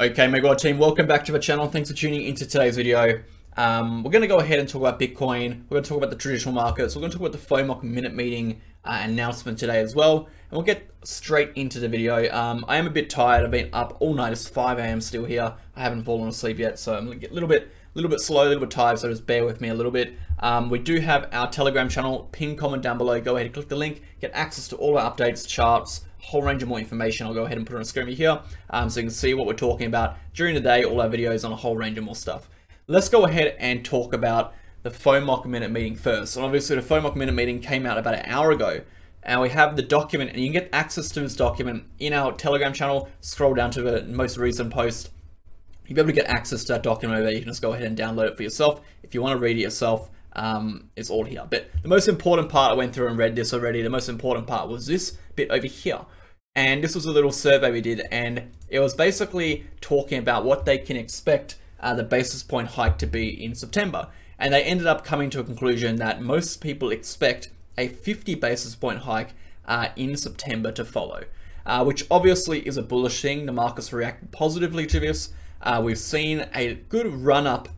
Okay, my God team, welcome back to the channel. Thanks for tuning into today's video. We're going to go ahead and talk about Bitcoin. We're going to talk about the traditional markets. We're going to talk about the FOMC minute meeting announcement today as well. And we'll get straight into the video. I am a bit tired. I've been up all night. It's 5 AM still here. I haven't fallen asleep yet, so I'm a little bit slow, a little bit tired, so just bear with me a little bit. We do have our Telegram channel. Pin comment down below. Go ahead and click the link. Get access to all our updates, charts, whole range of more information. I'll go ahead and put it on the screen here so you can see what we're talking about during the day, all our videos on a whole range of more stuff. Let's go ahead and talk about the FOMC minute meeting first. And obviously the FOMC minute meeting came out about an hour ago, and we have the document, and you can get access to this document in our Telegram channel. Scroll down to the most recent post. You'll be able to get access to that document over there. You can just go ahead and download it for yourself. If you want to read it yourself, it's all here. But the most important part, I went through and read this already. The most important part was this bit over here. And this was a little survey we did, and it was basically talking about what they can expect the basis point hike to be in September. And they ended up coming to a conclusion that most people expect a 50 basis point hike in September to follow, which obviously is a bullish thing. The markets reacted positively to this. We've seen a good run up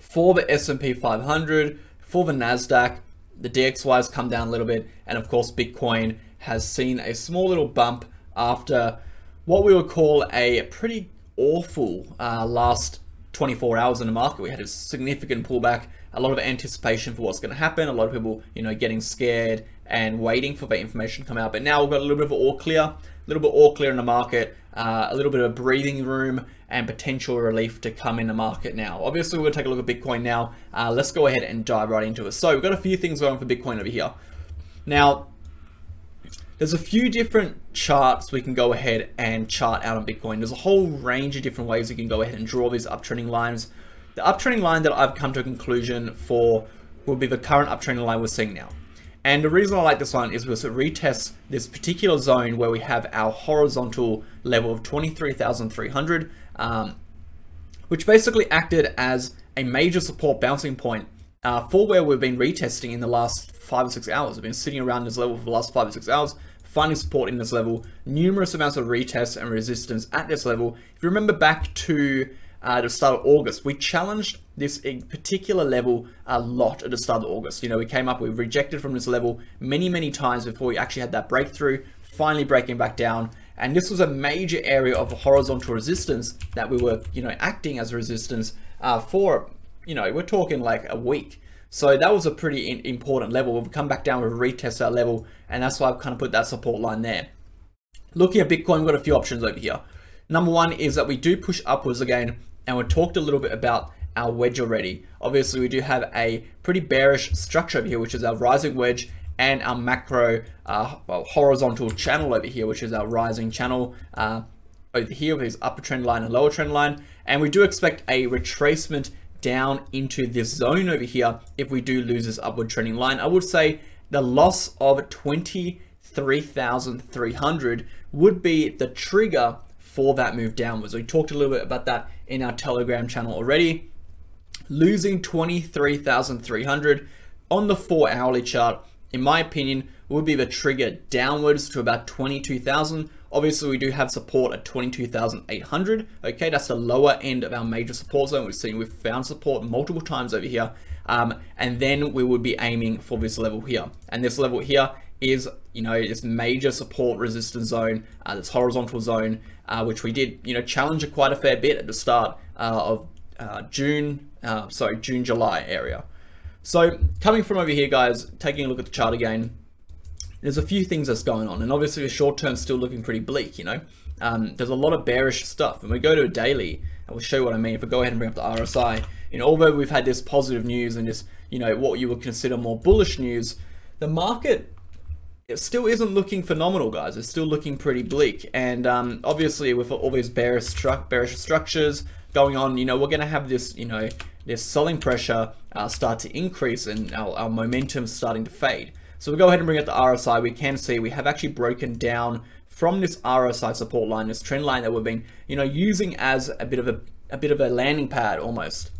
for the S&P 500, for the NASDAQ, the DXY has come down a little bit, and of course Bitcoin has seen a small little bump after what we would call a pretty awful last 24 hours in the market. We had a significant pullback, a lot of anticipation for what's going to happen, a lot of people, you know, getting scared and waiting for the information to come out. But now we've got a little bit of all clear, a little bit all clear in the market, a little bit of breathing room and potential relief to come in the market now. Obviously, we're going to take a look at Bitcoin now. Let's go ahead and dive right into it. So we've got a few things going for Bitcoin over here. Now, there's a few different charts we can go ahead and chart out on Bitcoin. There's a whole range of different ways you can go ahead and draw these uptrending lines. The uptrending line that I've come to a conclusion for will be the current uptrending line we're seeing now. And the reason I like this one is because it retests this particular zone where we have our horizontal level of 23,300, which basically acted as a major support bouncing point for where we've been retesting in the last 5 or 6 hours. We've been sitting around this level for the last 5 or 6 hours, finding support in this level, numerous amounts of retests and resistance at this level. If you remember back to the start of August, we challenged this particular level a lot at the start of August. You know, we came up, we rejected from this level many, many times before we actually had that breakthrough, finally breaking back down. And this was a major area of horizontal resistance that we were, you know, acting as resistance for, you know, we're talking like a week. So that was a pretty important level. We've come back down, we've retested that level, and that's why I've kind of put that support line there. Looking at Bitcoin, we've got a few options over here. Number one is that we do push upwards again, and we talked a little bit about our wedge already. Obviously, we do have a pretty bearish structure over here, which is our rising wedge, and our macro horizontal channel over here, which is our rising channel over here with this upper trend line and lower trend line. And we do expect a retracement down into this zone over here if we do lose this upward trending line. I would say the loss of 23,300 would be the trigger for that move downwards. We talked a little bit about that in our Telegram channel already. Losing 23,300 on the 4-hourly chart, in my opinion, would be the trigger downwards to about 22,000. Obviously, we do have support at 22,800. Okay, that's the lower end of our major support zone. We've seen we've found support multiple times over here. And then we would be aiming for this level here. And this level here is, you know, this major support resistance zone, this horizontal zone, which we did, you know, challenge quite a fair bit at the start of June, July area. So coming from over here, guys, taking a look at the chart again, there's a few things that's going on, and obviously the short term's still looking pretty bleak, you know. There's a lot of bearish stuff, and we go to a daily, and we'll show you what I mean. If we go ahead and bring up the RSI, you know, although we've had this positive news and this, you know, what you would consider more bullish news, the market, it still isn't looking phenomenal, guys. It's still looking pretty bleak. And obviously with all these bearish structures going on, you know, we're going to have this, you know, this selling pressure start to increase and our momentum starting to fade. So we'll go ahead and bring up the RSI. We can see we have actually broken down from this RSI support line, this trend line that we've been, you know, using as a bit of a landing pad almost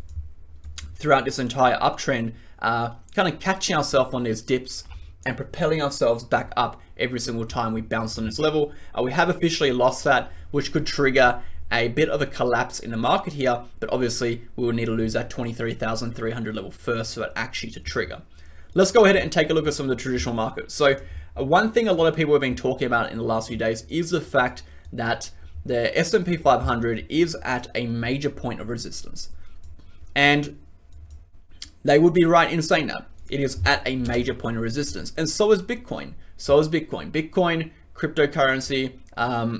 throughout this entire uptrend, kind of catching ourselves on these dips and propelling ourselves back up every single time we bounce on this level. We have officially lost that, which could trigger a bit of a collapse in the market here, but obviously we will need to lose that 23,300 level first for it actually to trigger. Let's go ahead and take a look at some of the traditional markets. So one thing a lot of people have been talking about in the last few days is the fact that the S&P 500 is at a major point of resistance. And they would be right in saying that. It is at a major point of resistance. And so is Bitcoin. Bitcoin, cryptocurrency,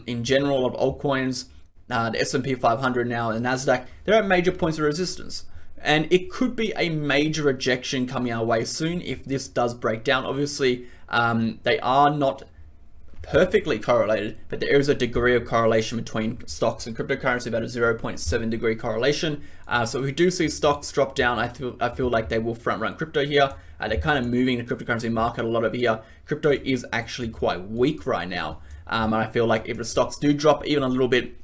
in general of altcoins, the S&P 500 now, the NASDAQ, they're at major points of resistance. And it could be a major rejection coming our way soon if this does break down. Obviously, they are not perfectly correlated, but there is a degree of correlation between stocks and cryptocurrency, about a 0.7 degree correlation. So if we do see stocks drop down, I feel like they will front run crypto here. They're kind of moving the cryptocurrency market a lot over here. Crypto is actually quite weak right now. And I feel like if the stocks do drop even a little bit,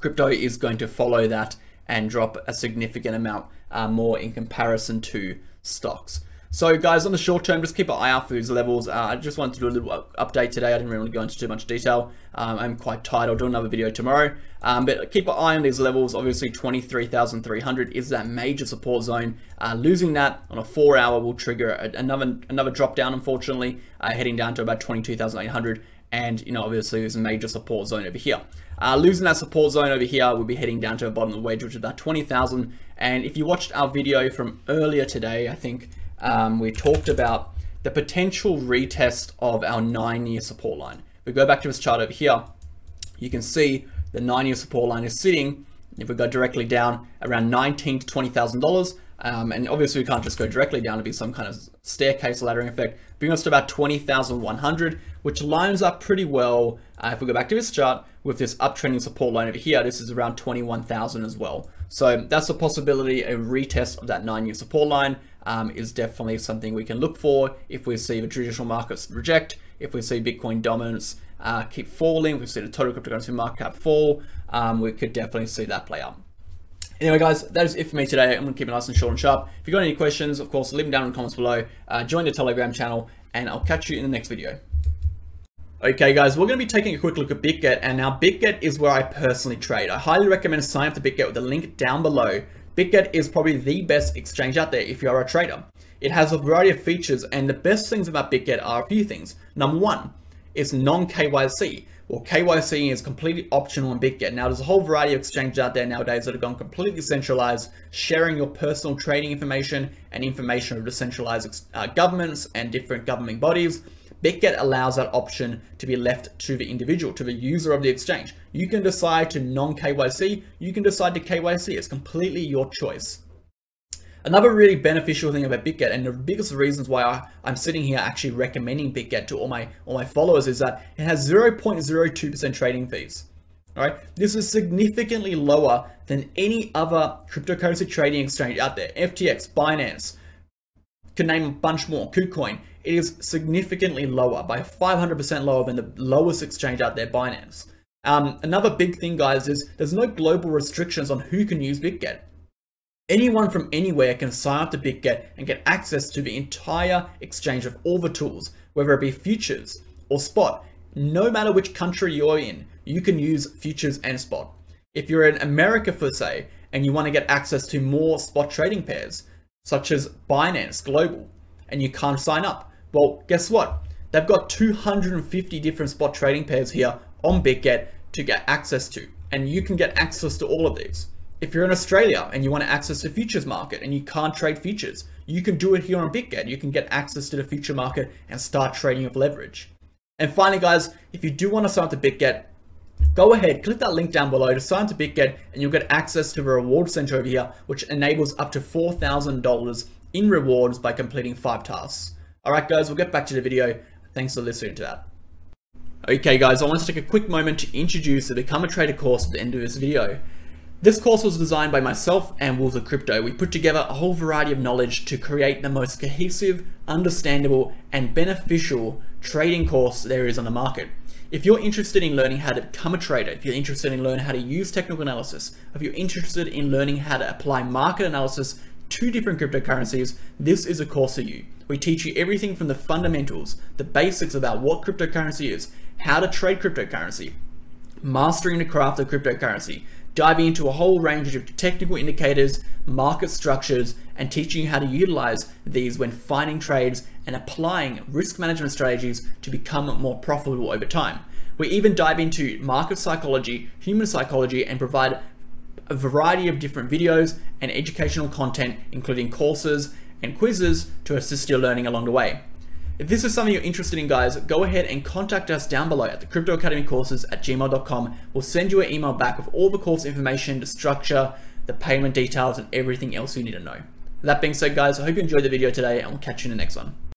crypto is going to follow that and drop a significant amount more in comparison to stocks. So guys, on the short term, just keep an eye out for these levels. I just wanted to do a little update today. I didn't really want to go into too much detail. I'm quite tired. I'll do another video tomorrow. But keep an eye on these levels. Obviously, 23,300 is that major support zone. Losing that on a 4-hour will trigger another drop down, unfortunately, heading down to about 22,800. And, you know, obviously there's a major support zone over here. Losing that support zone over here, we'll be heading down to the bottom of the wedge, which is about 20,000. And if you watched our video from earlier today, I think we talked about the potential retest of our 9-year support line. We go back to this chart over here. You can see the 9-year support line is sitting, if we go directly down, around $19,000 to $20,000. And obviously we can't just go directly down, to be some kind of staircase laddering effect, bringing us to about 20,100, which lines up pretty well, if we go back to this chart, with this uptrending support line over here. This is around 21,000 as well. So that's a possibility. A retest of that 9-year support line is definitely something we can look for if we see the traditional markets reject, if we see Bitcoin dominance keep falling, if we see the total cryptocurrency market cap fall, we could definitely see that play out. Anyway, guys, that is it for me today. I'm going to keep it nice and short and sharp. If you've got any questions, of course, leave them down in the comments below. Join the Telegram channel, and I'll catch you in the next video. Okay, guys, we're going to be taking a quick look at Bitget, and now Bitget is where I personally trade. I highly recommend signing up to Bitget with the link down below. Bitget is probably the best exchange out there if you are a trader. It has a variety of features, and the best things about Bitget are a few things. Number one, it's non-KYC. Well, KYC is completely optional on Bitget. Now, there's a whole variety of exchanges out there nowadays that have gone completely centralized, sharing your personal trading information and information of decentralized governments and different government bodies. Bitget allows that option to be left to the individual, to the user of the exchange. You can decide to non-KYC, you can decide to KYC. It's completely your choice. Another really beneficial thing about Bitget, and the biggest reasons why I'm sitting here actually recommending Bitget to all my followers, is that it has 0.02% trading fees. All right, this is significantly lower than any other cryptocurrency trading exchange out there. FTX, Binance, can name a bunch more, KuCoin. It is significantly lower, by 500% lower than the lowest exchange out there, Binance. Another big thing, guys, is there's no global restrictions on who can use Bitget. Anyone from anywhere can sign up to Bitget and get access to the entire exchange of all the tools, whether it be futures or spot. No matter which country you're in, you can use futures and spot. If you're in America, for say, and you want to get access to more spot trading pairs, such as Binance Global, and you can't sign up, well, guess what? They've got 250 different spot trading pairs here on Bitget to get access to, and you can get access to all of these. If you're in Australia and you want to access the futures market and you can't trade futures, you can do it here on Bitget. You can get access to the future market and start trading with leverage. And finally, guys, if you do want to sign up to Bitget, go ahead, click that link down below to sign up to Bitget, and you'll get access to the reward center over here, which enables up to $4,000 in rewards by completing 5 tasks. All right, guys, we'll get back to the video. Thanks for listening to that. Okay, guys, I want to take a quick moment to introduce the Become a Trader course at the end of this video. This course was designed by myself and Wolves of Crypto. We put together a whole variety of knowledge to create the most cohesive, understandable, and beneficial trading course there is on the market. If you're interested in learning how to become a trader, if you're interested in learning how to use technical analysis, if you're interested in learning how to apply market analysis to different cryptocurrencies, this is a course for you. We teach you everything from the fundamentals, the basics about what cryptocurrency is, how to trade cryptocurrency, mastering the craft of cryptocurrency, diving into a whole range of technical indicators, market structures, and teaching you how to utilize these when finding trades and applying risk management strategies to become more profitable over time. We even dive into market psychology, human psychology, and provide a variety of different videos and educational content, including courses and quizzes to assist your learning along the way. If this is something you're interested in, guys, go ahead and contact us down below at the Crypto Academy Courses at gmail.com. We'll send you an email back with all the course information, the structure, the payment details, and everything else you need to know. That being said, guys, I hope you enjoyed the video today, and we'll catch you in the next one.